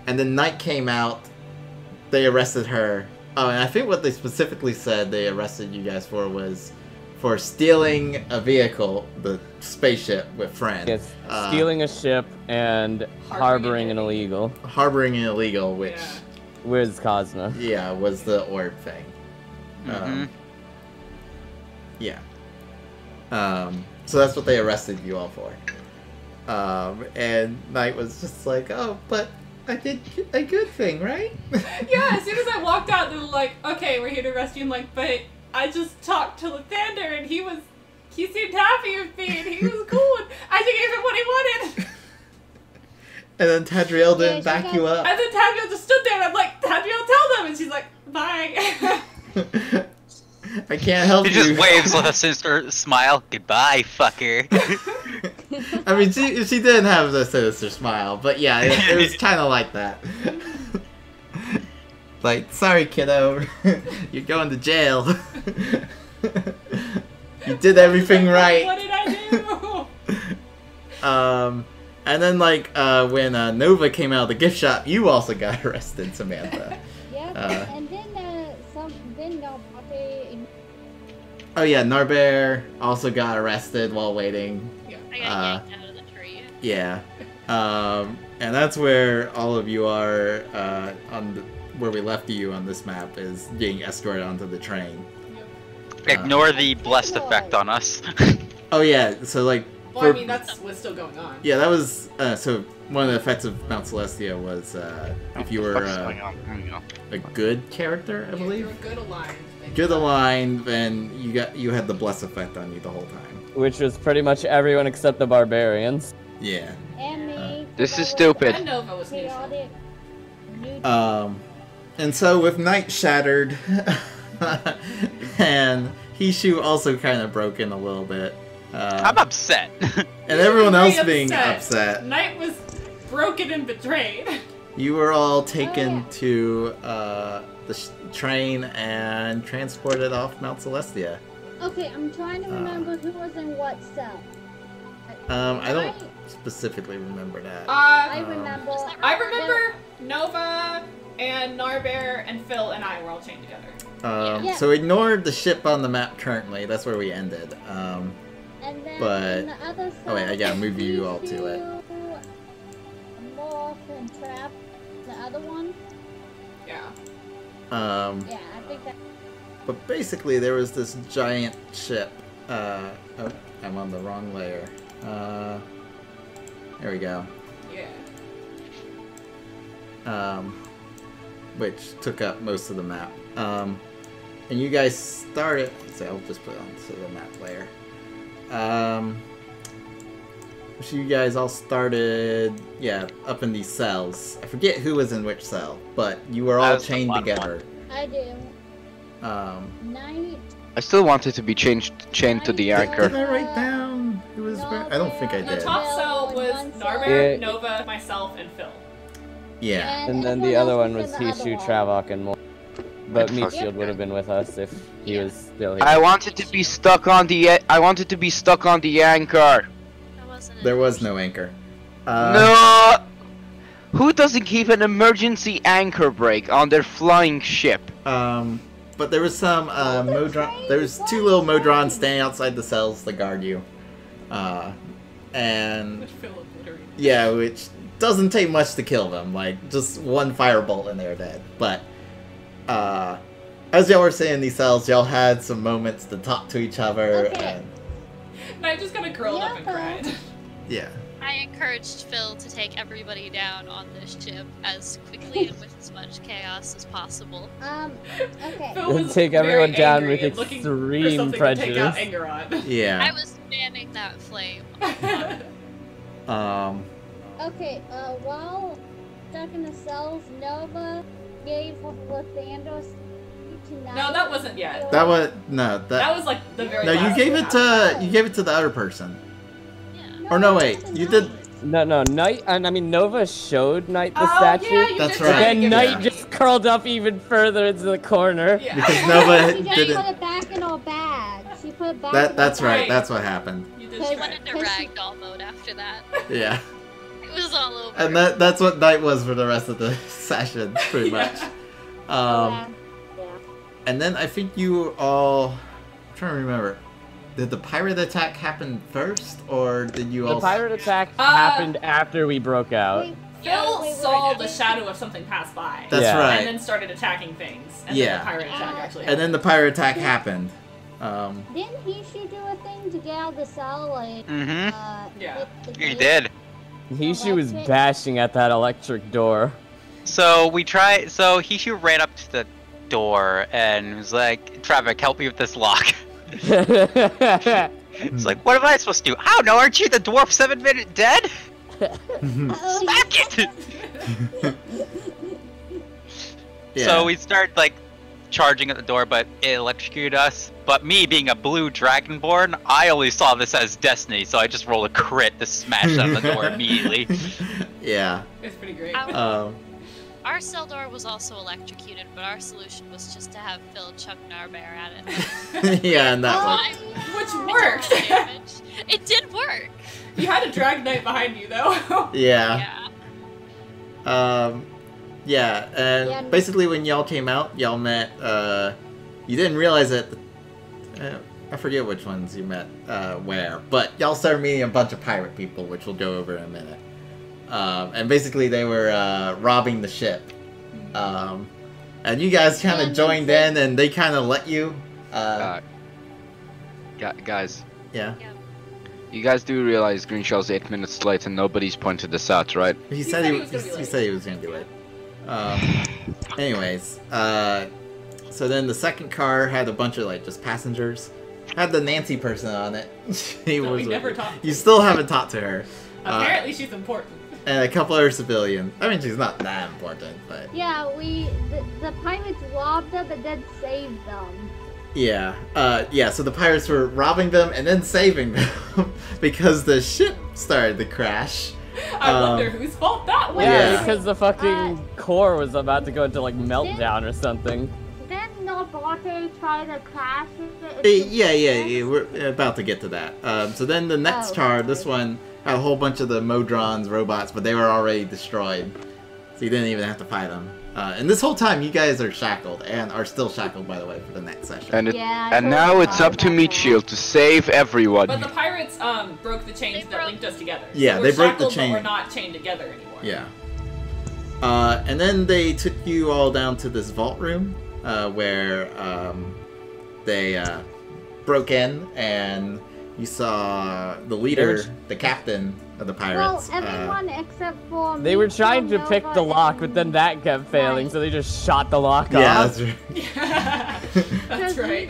And then Knight came out. They arrested her. Oh, and I think what they specifically said they arrested you guys for was for stealing a vehicle, the spaceship with friends. Yes, stealing a ship and harboring an illegal. Harboring an illegal, which was Cosma. Yeah, was the orb thing. Yeah. So that's what they arrested you all for. And Knight was just like, oh, but I did a good thing, right? Yeah, as soon as I walked out, they were like, okay, we're here to arrest you. I'm like, but I just talked to Lathander, and he seemed happy with me, and he was cool, and I gave him what he wanted. And then Tadriel didn't back you up. And then Tadriel just stood there, and I'm like, Tadriel, tell them! And she's like, bye. I can't help you. She just waves with a sinister smile. Goodbye, fucker. I mean, she didn't have a sinister smile, but yeah, it was kind of like that. Like, sorry, kiddo. You're going to jail. You did everything right. What did I do? And then, like, when Nova came out of the gift shop, you also got arrested, Samantha. Yeah, and then oh yeah, Narburtte also got arrested while waiting. Yeah, I got yanked out of the tree. Yeah, and that's where all of you are where we left you on this map is being escorted onto the train. Ignore the blessed effect on us. Oh yeah, so like. Well, I mean that's what's still going on. Yeah, that was so one of the effects of Mount Celestia was if you were a good character, I believe. If you were good aligned. Good aligned, then you had the bless effect on you the whole time. Which was pretty much everyone except the barbarians. Yeah. And me. This is stupid. I know if I was neutral. And so with Knight shattered, and Hishu also kind of broken a little bit. I'm upset. And everyone else being upset. Knight was broken and betrayed. You were all taken to the train and transported off Mount Celestia. Okay, I'm trying to remember who was in what cell. I don't specifically remember that. I remember Nova And Narbear and Phil and I were all chained together. Yeah. So ignore the ship on the map currently. That's where we ended. And then but the other side, oh wait, I gotta move you all to it. Morph and trap the other one. Yeah. Yeah, I think that. But basically, there was this giant ship. Oh, I'm on the wrong layer. There we go. Yeah. Which took up most of the map. And you guys started. So I'll just put it onto the map layer. So you guys all started, yeah, up in these cells. I forget who was in which cell, but you were all chained together. I do. Night. I still wanted to be chained to the anchor. Did I write down who was where? I don't think I did. The top cell was Narbear, Nova, myself, and Phil. Yeah. And then the other one was Hishu, Travok, and more. But Meatshield would have been with us if he was still here. I wanted to be stuck on the anchor. There was no anchor. No. Who doesn't keep an emergency anchor brake on their flying ship? But there was some Modron. There was two little Modrons standing outside the cells to guard you. And yeah, which doesn't take much to kill them. Like just one firebolt and they're dead. But as y'all were saying in these cells, y'all had some moments to talk to each other. Okay. And I just kind of curled up and cried. Yeah. I encouraged Phil to take everybody down on this ship as quickly and with as much chaos as possible. Okay. Phil was take everyone down with extreme prejudice. Yeah. I was fanning that flame. Okay. While stuck in the cells, Nova gave Lathander. No, that wasn't yet. That was no. That was like the very. No, you gave it to the other person. Yeah. Or no, wait, you did. No, no, Knight. And I mean, Nova showed Knight the statue. Yeah, you that's did right. And then Knight just curled up even further into the corner. Yeah. Because Nova she didn't put it back in our bag. She put it back. That's right. That's what happened. You did. She went into ragdoll mode after that. Yeah. It was all over. And that's what Knight was for the rest of the session, pretty much. Yeah. And then I think you all, I'm trying to remember, did the pirate attack happen first, or did you all... The pirate attack happened after we broke out. Phil saw the shadow of something pass by. That's right. And then started attacking things. And then the pirate attack actually happened. And then the pirate attack happened. Didn't Hishu do a thing to get out of the cell? Like, yeah. He did. Hishu was bashing at that electric door. So we tried, so Hishu ran up to the door and was like, Travok, help me with this lock. It's like, what am I supposed to do? I don't know, aren't you the dwarf 7 minute dead? Smack it! So we start like charging at the door, but it electrocuted us. But me being a blue dragonborn, I only saw this as destiny, so I just rolled a crit to smash on the door immediately. Yeah. It's pretty great. Our cell door was also electrocuted, but our solution was just to have Phil chuck Narbear at it. Yeah, and that worked. Which worked. It did work. You had a drag knight behind you, though. Yeah. Yeah. Yeah, and basically when y'all came out, y'all met, you didn't realize it, I forget which ones you met where, but y'all started meeting a bunch of pirate people, which we'll go over in a minute. And basically they were robbing the ship. And you guys kind of joined in and they kind of let you. Guys. Yeah? You guys do realize Greenshell's 8 minutes late and nobody's pointed this out, right? He said he was going to do it. Anyways. So then the second car had a bunch of like just passengers. Had the Nancy person on it. We never talked. You still haven't talked to her. Apparently she's important. And a couple other civilians. I mean, she's not that important, but... Yeah, the pirates robbed them and then saved them. Yeah, so the pirates were robbing them and then saving them because the ship started to crash. I wonder whose fault that was. Yeah, because the fucking core was about to go into, like, meltdown or something. Didn't Narburtte try to crash? Yeah, we're about to get to that. So then the next car, this one... Had a whole bunch of the Modrons robots, but they were already destroyed. So you didn't even have to fight them. And this whole time, you guys are shackled, and are still shackled, by the way, for the next session. And, now it's up to Meatshield to save everyone. But the pirates broke the chains that linked us together. Yeah, so they broke the chain. But we're not chained together anymore. Yeah. And then they took you all down to this vault room, where they broke in, and you saw the leader, the captain of the pirates. Well, everyone except for me. They were trying to pick the lock, but then that kept failing, so they just shot the lock off. That's right.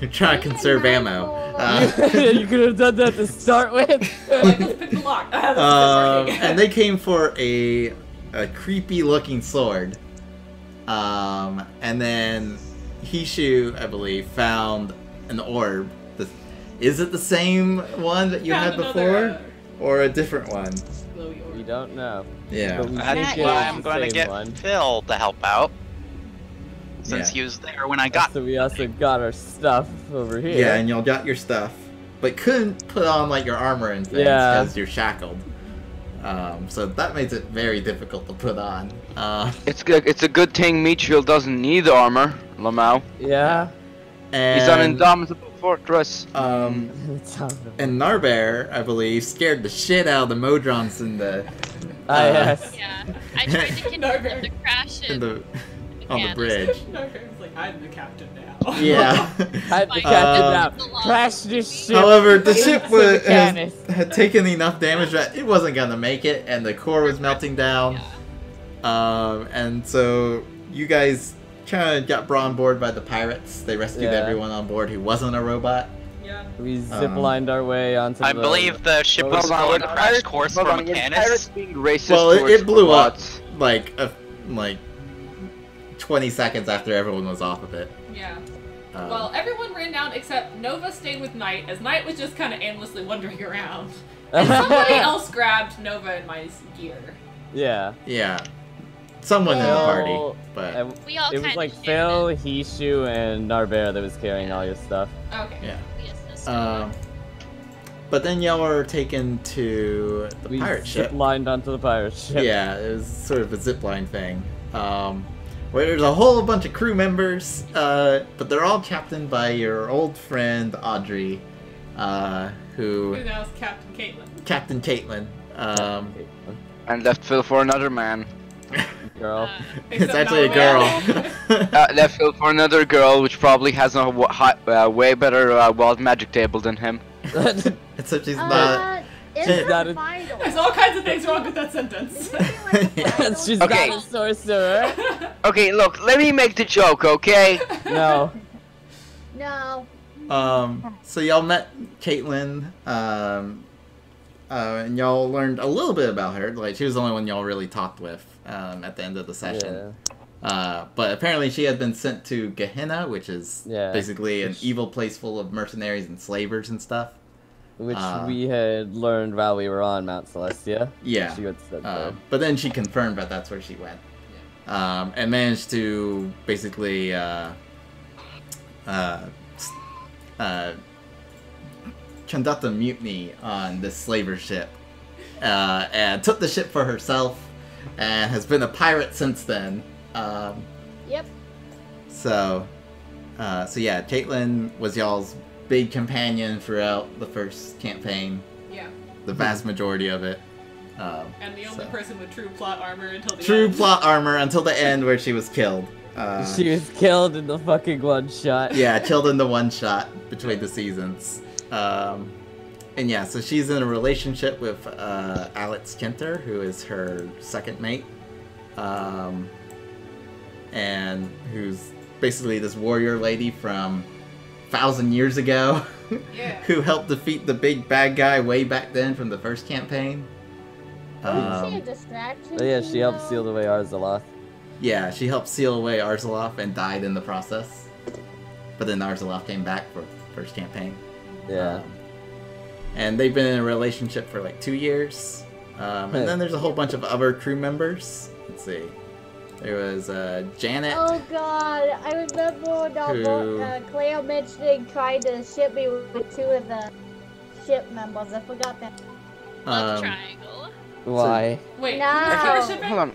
They're trying to conserve ammo. You could have done that to start with. Like, let's pick the lock. And they came for a creepy-looking sword. And then Hishu, I believe, found an orb. Is it the same one that you had before, or a different one? We don't know. Yeah. That's why I'm going to get Phil to help out, since he was there when I got. So we also got our stuff over here. Yeah, and y'all got your stuff, but couldn't put on like your armor and things because you're shackled. So that makes it very difficult to put on. It's a good thing Meatshield doesn't need armor, Lamau. Yeah. And he's an indomitable fortress. And Narburtte, I believe, scared the shit out of the Modrons in the. Yes. Yeah, I tried to convince them to crash on the bridge. Narbutte's like, I'm the captain now. Yeah. I'm the captain now. Crash this ship. However, the ship was, had taken enough damage that it wasn't gonna make it, and the core was melting down. Yeah. And so you guys kind of got brought on board by the pirates. They rescued everyone on board who wasn't a robot. Yeah. We ziplined our way onto the... I believe the ship was on a crash course for Mechanus. Well, it blew up like 20 seconds after everyone was off of it. Yeah. Well, everyone ran down except Nova stayed with Knight, as Knight was just kind of aimlessly wandering around. And somebody else grabbed Nova and my gear. Yeah. Yeah. Someone in the party, but we all it was like Phil, Hishu, and Narburtte that was carrying all your stuff. Okay. Yeah. Yes, but then y'all were taken to the pirate ship. We ziplined onto the pirate ship. Yeah, it was sort of a zipline thing. Where there's a whole bunch of crew members, but they're all captained by your old friend Audrey, who now is Captain Caitlin. Captain Caitlin. And left Phil for another man. Girl. It's actually a girl. Left Phil for another girl, which probably has a way better wild magic table than him. Except she's not. There's all kinds of things wrong with that sentence. She's not a sorcerer. Okay, look, let me make the joke, okay? No. No. So y'all met Caitlin. And y'all learned a little bit about her. Like, she was the only one y'all really talked with at the end of the session. Yeah. But apparently she had been sent to Gehenna, which is basically an evil place full of mercenaries and slavers and stuff. Which we had learned while we were on Mount Celestia. Yeah. She got sent there. But then she confirmed that that's where she went. Yeah. And managed to basically conduct a mutiny on this slaver ship, and took the ship for herself, and has been a pirate since then. Yep. So yeah, Caitlin was y'all's big companion throughout the first campaign. Yeah. The vast majority of it. And the only person with true plot armor until the end. True plot armor until the end, where she was killed. She was killed in the fucking one shot. Yeah, killed in the one shot between the seasons. And yeah, so she's in a relationship with Alex Kenter, who is her second mate, and who's basically this warrior lady from 1,000 years ago, who helped defeat the big bad guy way back then from the first campaign. Isn't she a distraction? Yeah, she helped seal away Arzaloth. Yeah, she helped seal away Arzaloth and died in the process. But then Arzaloth came back for the first campaign. Yeah. And they've been in a relationship for like 2 years. And then there's a whole bunch of other crew members. Let's see. There was Janet. Oh god, I remember Claire mentioning trying to ship me with two of the ship members. I forgot that. Love triangle. Why? Wait, no. Hold on.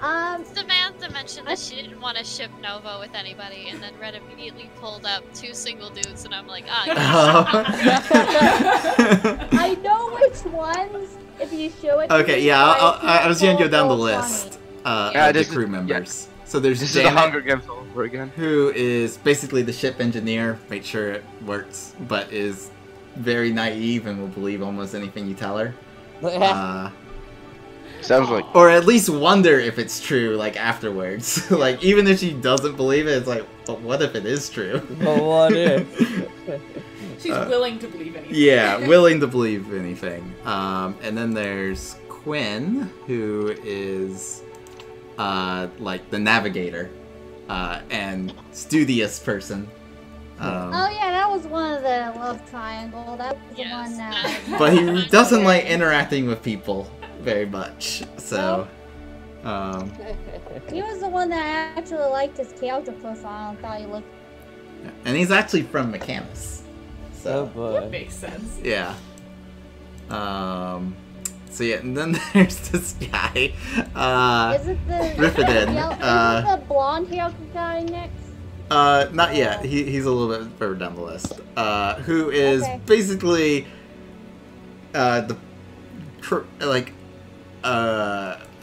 Samantha mentioned that she didn't want to ship Nova with anybody, and then Red immediately pulled up two single dudes, and I'm like, I know which ones, if you show it. Okay, yeah, I was gonna go down the list of the crew members. Yeah. So there's this Janet, is the Hunger Games all over again. Who is basically the ship engineer, make sure it works, but is very naive and will believe almost anything you tell her. Sounds like, or at least wonder if it's true, like, afterwards. Like, even if she doesn't believe it, it's like, but what if it is true? But what if? She's willing to believe anything. Yeah, willing to believe anything. And then there's Quinn, who is, like, the navigator. And studious person. Oh yeah, that was one of the love triangle. That was the one that... But he doesn't like interacting with people very much, so... He was the one that I actually liked his character profile and thought he looked... And he's actually from Mechanus. So that makes sense. Yeah. So yeah, and then there's this guy, is it the... Riffidin. Is it the blonde-haired guy next? Not yet. He's a little bit further down the list. Who is basically, a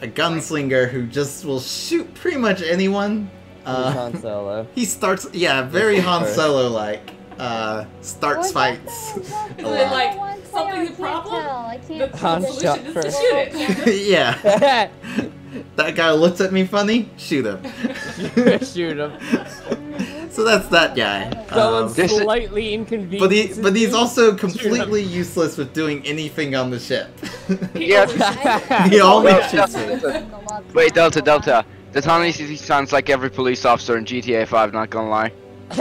gunslinger who just will shoot pretty much anyone. Han Solo. He starts, very Han Solo-like. Starts fights. Like, something's a problem? The solution is to shoot it. Yeah. That guy looks at me funny, shoot him. Shoot him. So that's that guy. Someone's slightly inconvenient. But he's also completely useless with doing anything on the ship. He always shoots me. Wait, Delta. The Tony sounds like every police officer in GTA 5, not gonna lie.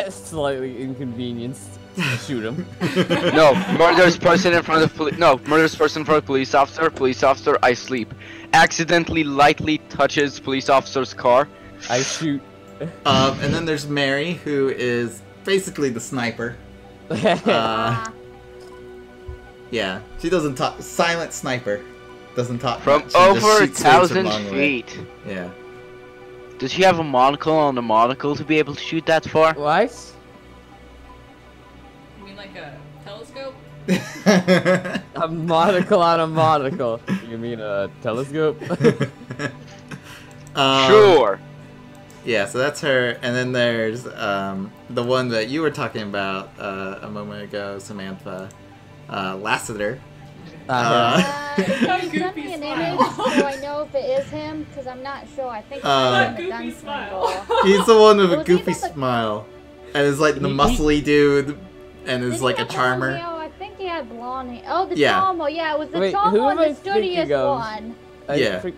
Slightly inconvenienced. Shoot him. No, murderous person in front of police. No, murderous person in front of police officer. Police officer, I sleep. Accidentally lightly touches police officer's car. I shoot. And then there's Mary, who is basically the sniper. Yeah, she doesn't talk. Silent sniper, doesn't talk. From much. Over 1,000 feet. Yeah. Does she have a monocle on a monocle to be able to shoot that far? What? You mean like a telescope? A monocle on a monocle. You mean a telescope? Sure. Yeah, so that's her, and then there's the one that you were talking about a moment ago, Samantha, Lassiter. Send me an image so I know if it is him, because I'm not sure. I think he's the one with a goofy smile, and is like the muscly dude, and is like a charmer. I think he had blonde hair. Oh, the Tomo, it was the Tomo and the studious one.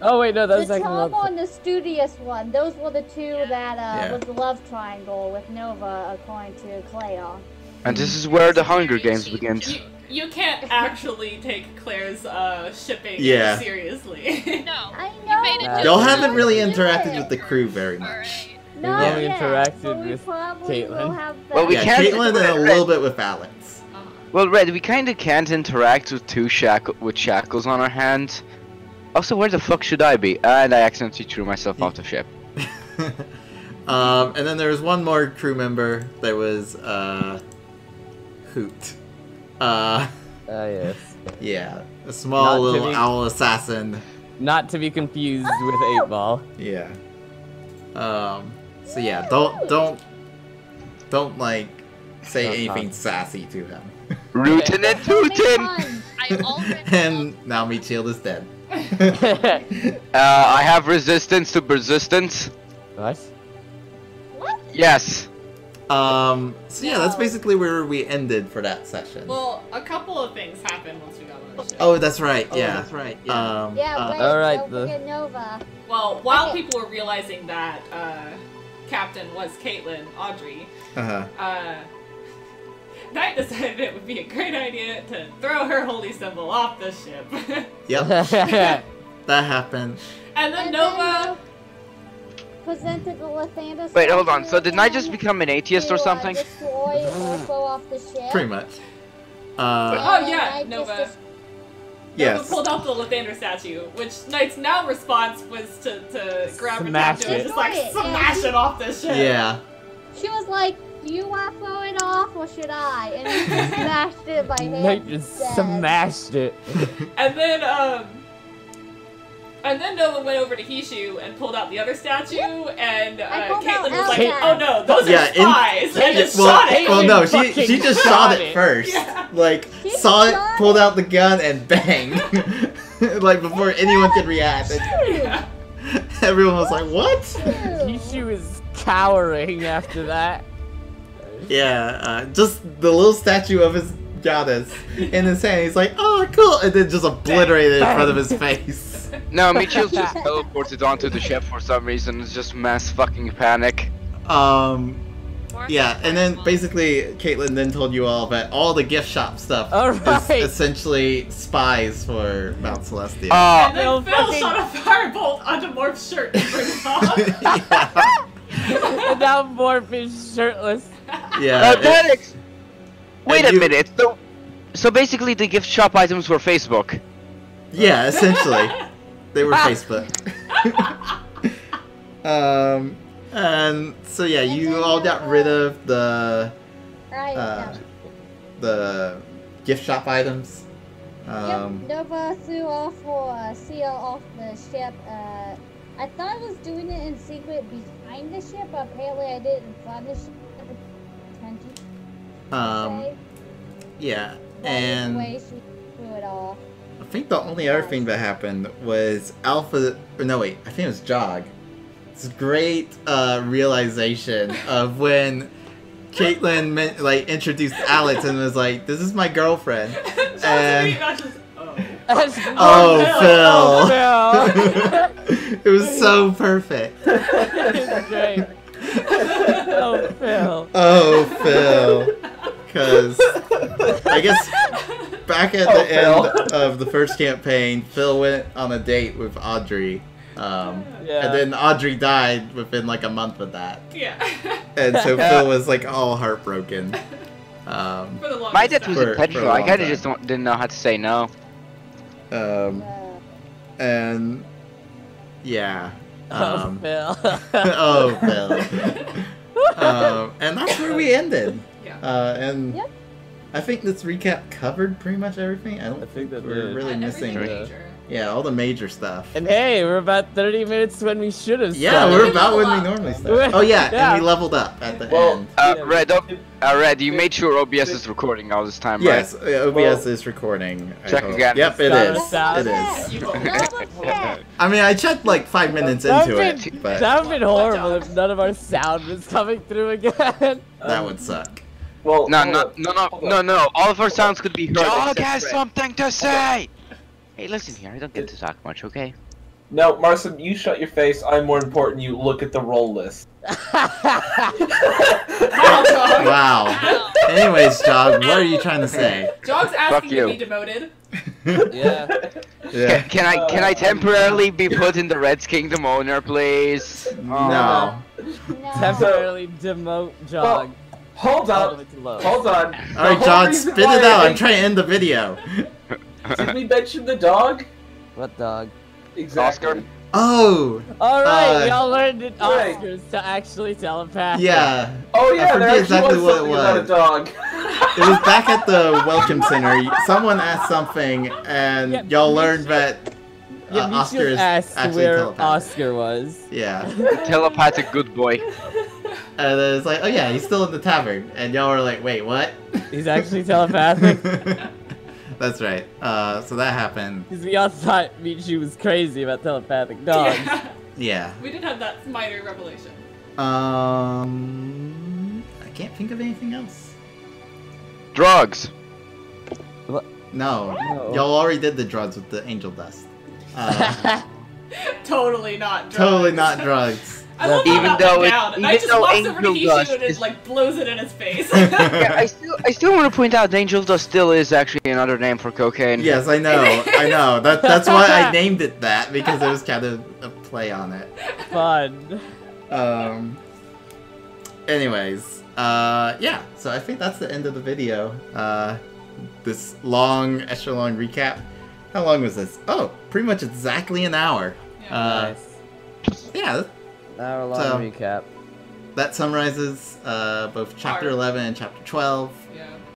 Oh wait, no, that was the Tomo and the studious one. Those were the two that was the love triangle with Nova, according to Claire. And this is where the Hunger Games begins. You can't actually take Claire's shipping seriously. No, I know. Y'all haven't really interacted with the crew very much. No, we interacted with Caitlin. Well, we can't. Caitlin and a little bit with Alex. Well, Red, we kind of can't interact with shackles on our hands. Also, where the fuck should I be? And I accidentally threw myself off the ship. And then there was one more crew member. There was Hoot. Yes. Yeah, a small little owl assassin. Not to be confused with 8-Ball. Yeah. So yeah, don't like say anything sassy to him. Rootin' and tootin'. And now Meatshield is dead. I have resistance to persistence. What? What? Yes. So yeah, that's basically where we ended for that session. Well, a couple of things happened once we got on the ship. Oh, that's right. Yeah, Nova. Well, while people were realizing that Captain was Caitlin Audrey, Knight decided it would be a great idea to throw her holy symbol off the ship. Yep, that happened. And then Nova. Presented the Lathander. Wait, hold on. So did I just become an atheist or something? Destroy off the ship. Pretty much. Oh yeah, Nova. Nova pulled out the Lathander statue, which Knight's now response was to grab smash it and just like smash it off this shit. Yeah. She was like, "Do you want to throw it off, or should I?" And he just smashed it by hand. Knight just smashed it. And then Nova went over to Hishu and pulled out the other statue, and Caitlin was like, "Oh no, those are spies!" And just shot it. Well, no, she just shot it first. Yeah. Like, saw it, pulled out the gun, and bang! Like before anyone could react, everyone was like, "What?" Hishu is cowering after that. Yeah, just the little statue of his goddess in his hand. He's like, "Oh, cool!" and then just obliterated it in front of his face. No, Meatshield just teleported onto the ship for some reason. It's just mass fucking panic. Yeah, and then basically Caitlin then told you all that all the gift shop stuff is essentially spies for Mount Celestia. And then Phil shot a firebolt onto Morph's shirt and bring it off. And now Morph is shirtless. Yeah. Panics! Wait a minute. So basically the gift shop items were Facebook. Yeah, essentially. They were Facebook. And so yeah, you all got rid of the gift shop items. Nova threw off or seal off the ship. I thought I was doing it in secret behind the ship, but apparently I did it in front of the ship. Yeah, and the way she threw it off. I think the only other thing that happened was I think it was Jog. This great realization of when Caitlin introduced Alex and was like, "This is my girlfriend." Oh, Phil. It was so perfect. Great. Oh, Phil. Oh, Phil. Because I guess back at the end of the first campaign, Phil went on a date with Audrey, and then Audrey died within like a month of that. Yeah. And so Phil was like all heartbroken. My death was intentional. I kind of just didn't know how to say no. And yeah. Oh, Phil. And that's where we ended. Yeah. I think this recap covered pretty much everything. I think that we're really missing all the major stuff. And hey, we're about 30 minutes when we should have started. Yeah, we're about when we normally start. Oh yeah, and we leveled up at the end. Red, you made sure OBS is recording all this time, right? Yes, OBS is recording. Check again. Yep, it is. I mean, I checked like 5 minutes into it. That would have been horrible if none of our sound was coming through again. That would suck. Well, no, all of our sounds could be heard. Dog has something to say! Hey, listen here, I don't get to talk much, okay? No, Marson, you shut your face, I'm more important, you look at the roll list. Wow. Anyways, Jog, what are you trying to say? Jog's asking to be demoted. Yeah. Can I temporarily be put in the Red's Kingdom owner, please? No. Temporarily demote Jog. Hold on. Alright, John, spit it out. I'm trying to end the video. Did we mention the dog? What dog? Exactly. Oscar. Oh! Alright, we all learned that Oscar's to actually telepath. Yeah. Oh, yeah, I forget exactly what it was. A dog. It was back at the Welcome Center. Someone asked something, and y'all learned that Oscar is actually telepathic. Oscar was. Yeah. The telepathic good boy. And then it's like, oh yeah, he's still in the tavern. And y'all were like, wait, what? He's actually telepathic? That's right. So that happened. Because we all thought Michi was crazy about telepathic dogs. Yeah. We did have that minor revelation. I can't think of anything else. Drugs! No. Y'all already did the drugs with the angel dust. Totally not drugs. Totally not drugs. I love even though Angel Dust is like blows it in his face. Yeah, I still want to point out that Angel Dust still is actually another name for cocaine. Yes, I know. That's why I named it that, because it was kind of a play on it. Fun. Anyways, yeah. So I think that's the end of the video. This long, extra long recap. How long was this? Oh, pretty much exactly an hour. Yeah, nice. Yeah. An hour long recap. That summarizes both Chapter 11 and Chapter 12. Yeah.